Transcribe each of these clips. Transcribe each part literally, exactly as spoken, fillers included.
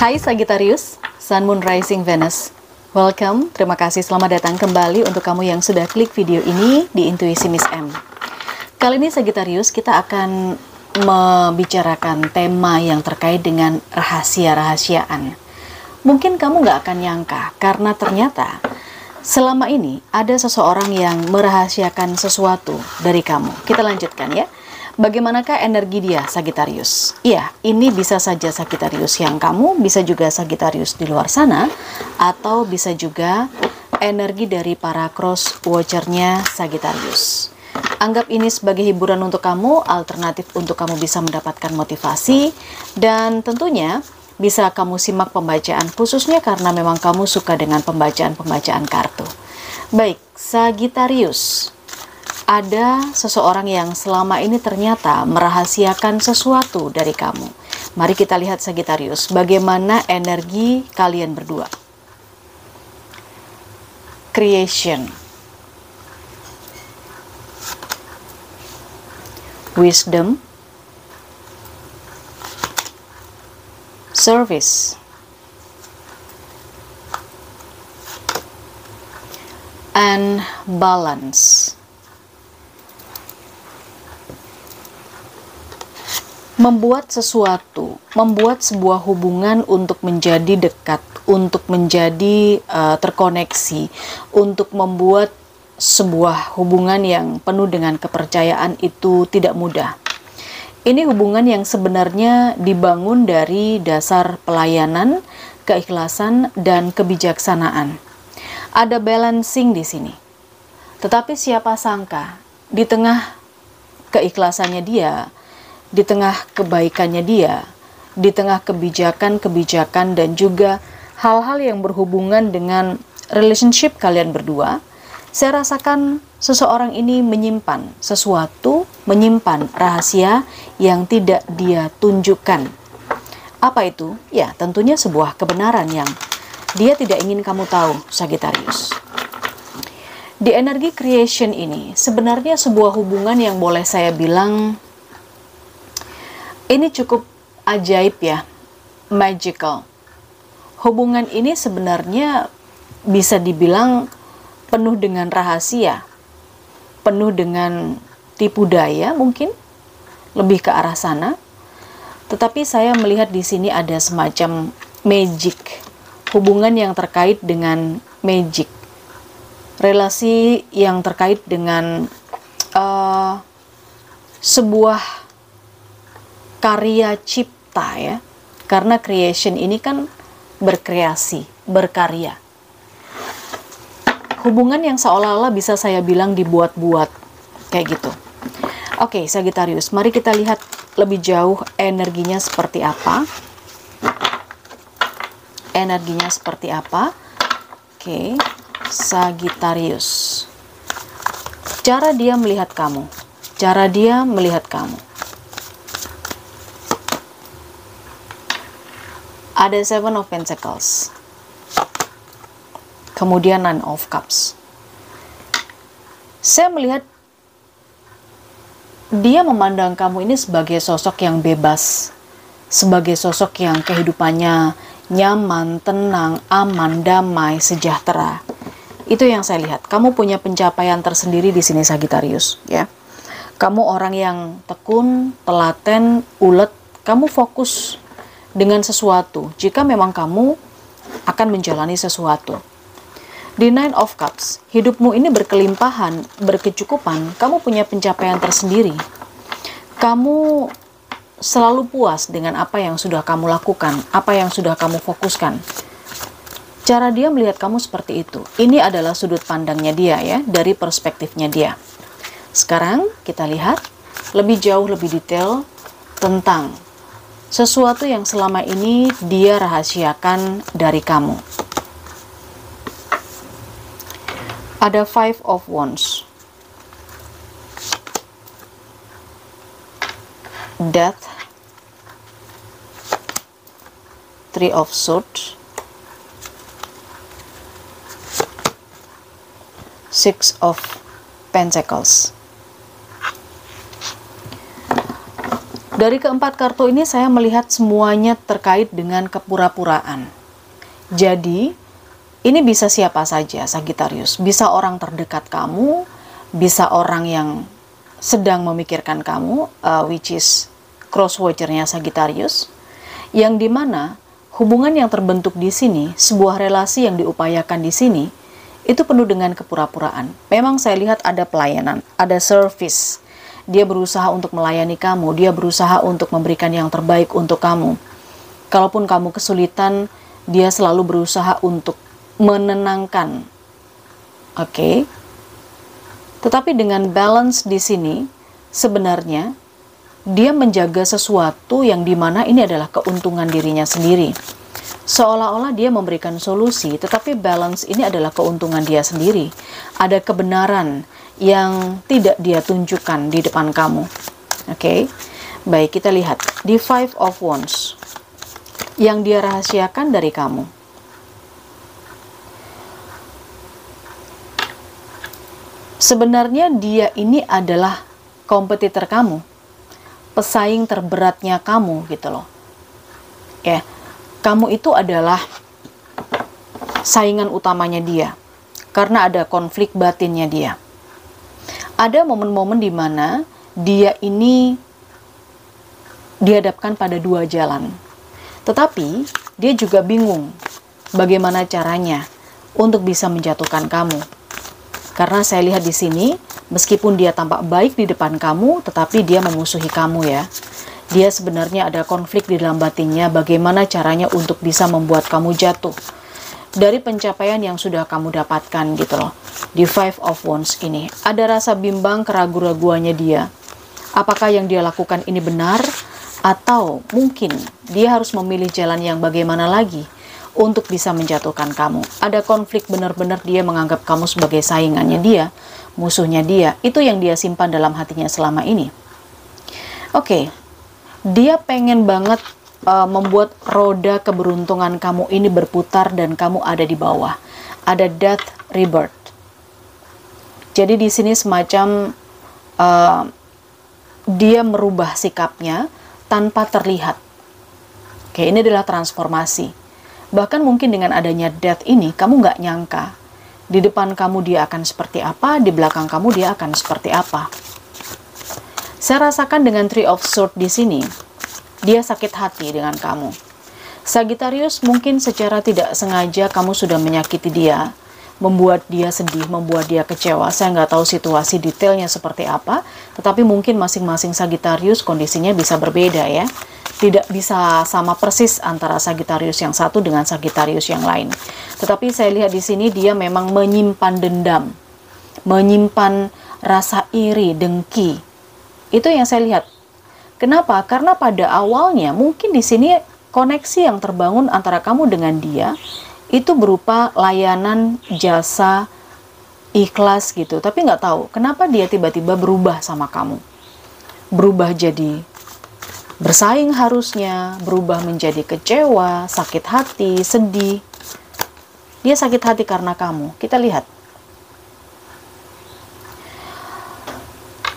Hai Sagittarius, Sun Moon Rising Venus. Welcome, terima kasih, selamat datang kembali untuk kamu yang sudah klik video ini di Intuisi Miss M. Kali ini Sagittarius, kita akan membicarakan tema yang terkait dengan rahasia-rahasiaan. Mungkin kamu nggak akan nyangka, karena ternyata selama ini ada seseorang yang merahasiakan sesuatu dari kamu. Kita lanjutkan ya. Bagaimanakah energi dia, Sagittarius? Iya, ini bisa saja Sagittarius yang kamu, bisa juga Sagittarius di luar sana, atau bisa juga energi dari para cross watcher-nya Sagittarius. Anggap ini sebagai hiburan untuk kamu, alternatif untuk kamu bisa mendapatkan motivasi, dan tentunya bisa kamu simak pembacaan khususnya karena memang kamu suka dengan pembacaan-pembacaan kartu. Baik, Sagittarius, ada seseorang yang selama ini ternyata merahasiakan sesuatu dari kamu. Mari kita lihat Sagittarius, bagaimana energi kalian berdua. Creation, Wisdom, Service, and Balance. Membuat sesuatu, membuat sebuah hubungan untuk menjadi dekat, untuk menjadi uh, terkoneksi, untuk membuat sebuah hubungan yang penuh dengan kepercayaan itu tidak mudah. Ini hubungan yang sebenarnya dibangun dari dasar pelayanan, keikhlasan, dan kebijaksanaan. Ada balancing di sini. Tetapi siapa sangka, di tengah keikhlasannya dia, di tengah kebaikannya dia, di tengah kebijakan-kebijakan dan juga hal-hal yang berhubungan dengan relationship kalian berdua, saya rasakan seseorang ini menyimpan sesuatu, menyimpan rahasia yang tidak dia tunjukkan. Apa itu? Ya, tentunya sebuah kebenaran yang dia tidak ingin kamu tahu, Sagittarius. Di energi creation ini, sebenarnya sebuah hubungan yang boleh saya bilang, ini cukup ajaib ya, magical. Hubungan ini sebenarnya bisa dibilang penuh dengan rahasia, penuh dengan tipu daya mungkin, lebih ke arah sana. Tetapi saya melihat di sini ada semacam magic, hubungan yang terkait dengan magic, relasi yang terkait dengan uh, sebuah karya cipta ya, karena creation ini kan berkreasi, berkarya. Hubungan yang seolah-olah bisa saya bilang dibuat-buat, kayak gitu. Oke, Sagittarius, mari kita lihat lebih jauh energinya seperti apa. Energinya seperti apa? Oke, Sagittarius. Cara dia melihat kamu. Cara dia melihat kamu. Ada Seven of Pentacles. Kemudian Nine of Cups. Saya melihat dia memandang kamu ini sebagai sosok yang bebas, sebagai sosok yang kehidupannya nyaman, tenang, aman, damai, sejahtera. Itu yang saya lihat. Kamu punya pencapaian tersendiri di sini, Sagittarius, ya. Kamu orang yang tekun, telaten, ulet, kamu fokus dengan sesuatu jika memang kamu akan menjalani sesuatu. Di Nine of Cups, hidupmu ini berkelimpahan, berkecukupan, kamu punya pencapaian tersendiri. Kamu selalu puas dengan apa yang sudah kamu lakukan, apa yang sudah kamu fokuskan. Cara dia melihat kamu seperti itu. Ini adalah sudut pandangnya dia ya, dari perspektifnya dia. Sekarang kita lihat lebih jauh, lebih detail tentang sesuatu yang selama ini dia rahasiakan dari kamu. Ada Five of Wands, Death, Three of Swords, Six of Pentacles. Dari keempat kartu ini saya melihat semuanya terkait dengan kepura-puraan. Jadi, ini bisa siapa saja Sagittarius. Bisa orang terdekat kamu, bisa orang yang sedang memikirkan kamu, uh, which is cross-watcher-nya Sagittarius, yang dimana hubungan yang terbentuk di sini, sebuah relasi yang diupayakan di sini, itu penuh dengan kepura-puraan. Memang saya lihat ada pelayanan, ada service. Dia berusaha untuk melayani kamu, dia berusaha untuk memberikan yang terbaik untuk kamu. Kalaupun kamu kesulitan, dia selalu berusaha untuk menenangkan. Oke. Okay. Tetapi dengan balance di sini, sebenarnya dia menjaga sesuatu yang dimana ini adalah keuntungan dirinya sendiri. Seolah-olah dia memberikan solusi, tetapi balance ini adalah keuntungan dia sendiri. Ada kebenaran yang tidak dia tunjukkan di depan kamu. Oke. Okay. Baik, kita lihat di Five of Wands. Yang dia rahasiakan dari kamu. Sebenarnya dia ini adalah kompetitor kamu, pesaing terberatnya kamu gitu loh. Ya, kamu itu adalah saingan utamanya dia, karena ada konflik batinnya dia. Ada momen-momen di mana dia ini dihadapkan pada dua jalan, tetapi dia juga bingung bagaimana caranya untuk bisa menjatuhkan kamu. Karena saya lihat di sini, meskipun dia tampak baik di depan kamu, tetapi dia memusuhi kamu ya. Dia sebenarnya ada konflik di dalam batinnya, bagaimana caranya untuk bisa membuat kamu jatuh dari pencapaian yang sudah kamu dapatkan gitu loh. Di Five of Wands ini, ada rasa bimbang keraguan-raguannya dia. Apakah yang dia lakukan ini benar? Atau mungkin dia harus memilih jalan yang bagaimana lagi untuk bisa menjatuhkan kamu. Ada konflik benar-benar dia menganggap kamu sebagai saingannya dia, musuhnya dia. Itu yang dia simpan dalam hatinya selama ini. Oke, okay. Dia pengen banget uh, membuat roda keberuntungan kamu ini berputar dan kamu ada di bawah. Ada death rebirth. Jadi di sini semacam uh, dia merubah sikapnya tanpa terlihat. Oke, okay, ini adalah transformasi. Bahkan mungkin dengan adanya death ini, kamu nggak nyangka. Di depan kamu dia akan seperti apa, di belakang kamu dia akan seperti apa. Saya rasakan dengan Three of Swords di sini, dia sakit hati dengan kamu. Sagittarius, mungkin secara tidak sengaja kamu sudah menyakiti dia, membuat dia sedih, membuat dia kecewa. Saya nggak tahu situasi detailnya seperti apa, tetapi mungkin masing-masing Sagittarius kondisinya bisa berbeda ya. Tidak bisa sama persis antara Sagittarius yang satu dengan Sagittarius yang lain. Tetapi saya lihat di sini dia memang menyimpan dendam, menyimpan rasa iri, dengki. Itu yang saya lihat. Kenapa? Karena pada awalnya mungkin di sini koneksi yang terbangun antara kamu dengan dia itu berupa layanan, jasa, ikhlas gitu. Tapi nggak tahu kenapa dia tiba-tiba berubah sama kamu. Berubah jadi bersaing harusnya, berubah menjadi kecewa, sakit hati, sedih. Dia sakit hati karena kamu. Kita lihat.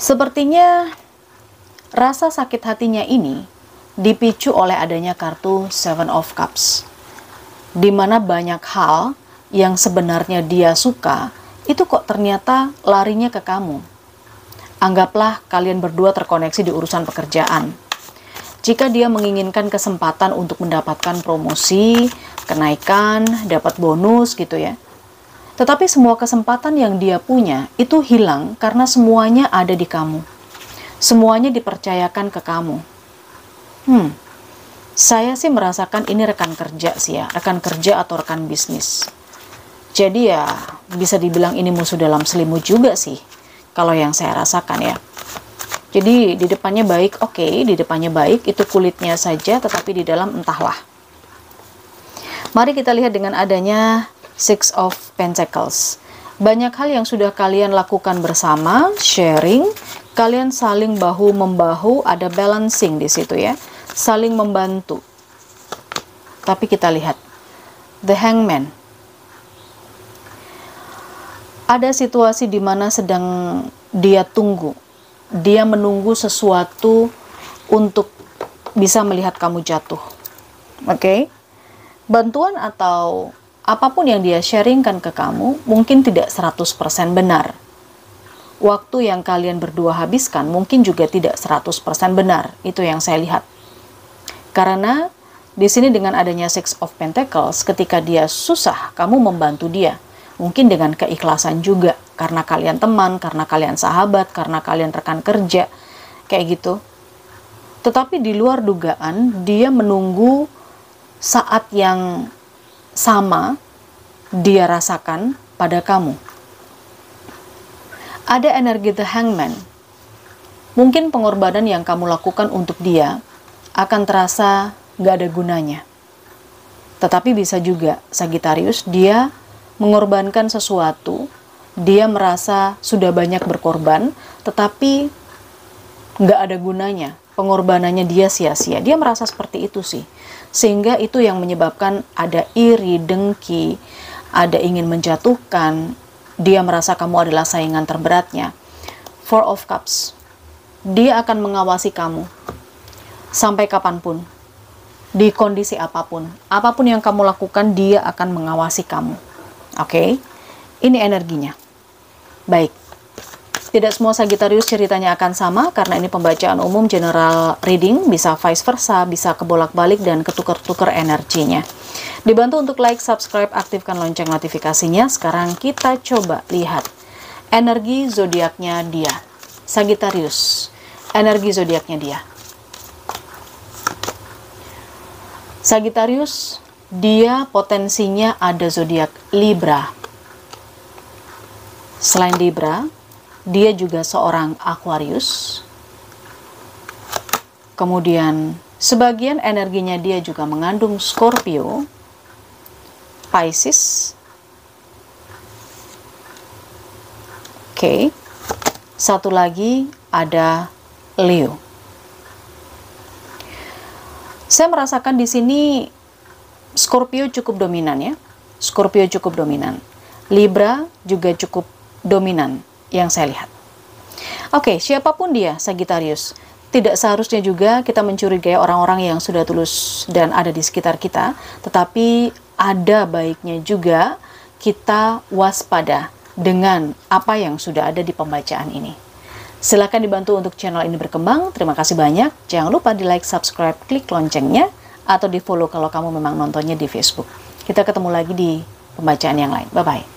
Sepertinya rasa sakit hatinya ini dipicu oleh adanya kartu Seven of Cups. Di mana banyak hal yang sebenarnya dia suka, itu kok ternyata larinya ke kamu. Anggaplah kalian berdua terkoneksi di urusan pekerjaan. Jika dia menginginkan kesempatan untuk mendapatkan promosi, kenaikan, dapat bonus gitu ya. Tetapi semua kesempatan yang dia punya itu hilang karena semuanya ada di kamu. Semuanya dipercayakan ke kamu. Hmm, saya sih merasakan ini rekan kerja sih ya, rekan kerja atau rekan bisnis. Jadi ya bisa dibilang ini musuh dalam selimut juga sih, kalau yang saya rasakan ya. Jadi di depannya baik, oke, okay, di depannya baik, itu kulitnya saja, tetapi di dalam entahlah. Mari kita lihat dengan adanya Six of Pentacles. Banyak hal yang sudah kalian lakukan bersama, sharing, kalian saling bahu-membahu, ada balancing di situ ya, saling membantu. Tapi kita lihat, The Hangman. Ada situasi di mana sedang dia tunggu. Dia menunggu sesuatu untuk bisa melihat kamu jatuh. Oke? Bantuan atau apapun yang dia sharingkan ke kamu mungkin tidak seratus persen benar. Waktu yang kalian berdua habiskan mungkin juga tidak seratus persen benar. Itu yang saya lihat. Karena di sini dengan adanya Six of Pentacles, ketika dia susah, kamu membantu dia. Mungkin dengan keikhlasan juga. Karena kalian teman, karena kalian sahabat, karena kalian rekan kerja. Kayak gitu. Tetapi di luar dugaan, dia menunggu saat yang sama dia rasakan pada kamu. Ada energi The Hangman. Mungkin pengorbanan yang kamu lakukan untuk dia akan terasa gak ada gunanya. Tetapi bisa juga Sagittarius, dia mengorbankan sesuatu, dia merasa sudah banyak berkorban, tetapi gak ada gunanya. Pengorbanannya dia sia-sia. Dia merasa seperti itu sih. Sehingga itu yang menyebabkan ada iri, dengki, ada ingin menjatuhkan. Dia merasa kamu adalah saingan terberatnya. Four of Cups. Dia akan mengawasi kamu. Sampai kapanpun. Di kondisi apapun. Apapun yang kamu lakukan, dia akan mengawasi kamu. Oke? Ini energinya. Baik. Tidak semua Sagittarius ceritanya akan sama. Karena ini pembacaan umum general reading. Bisa vice versa, bisa kebolak-balik dan ketuker-tuker energinya. Dibantu untuk like, subscribe, aktifkan lonceng notifikasinya. Sekarang kita coba lihat energi zodiaknya dia. Sagittarius, energi zodiaknya dia. Sagittarius, dia potensinya ada zodiak Libra. Selain Libra, dia juga seorang Aquarius. Kemudian, sebagian energinya dia juga mengandung Scorpio. Pisces. Oke. Okay. Satu lagi ada Leo. Saya merasakan di sini Scorpio cukup dominan ya. Scorpio cukup dominan. Libra juga cukup dominan yang saya lihat. Oke, okay, siapapun dia Sagittarius, tidak seharusnya juga kita mencurigai orang-orang yang sudah tulus dan ada di sekitar kita, tetapi ada baiknya juga kita waspada dengan apa yang sudah ada di pembacaan ini. Silahkan dibantu untuk channel ini berkembang. Terima kasih banyak. Jangan lupa di like, subscribe, klik loncengnya, atau di follow kalau kamu memang nontonnya di Facebook. Kita ketemu lagi di pembacaan yang lain. Bye-bye.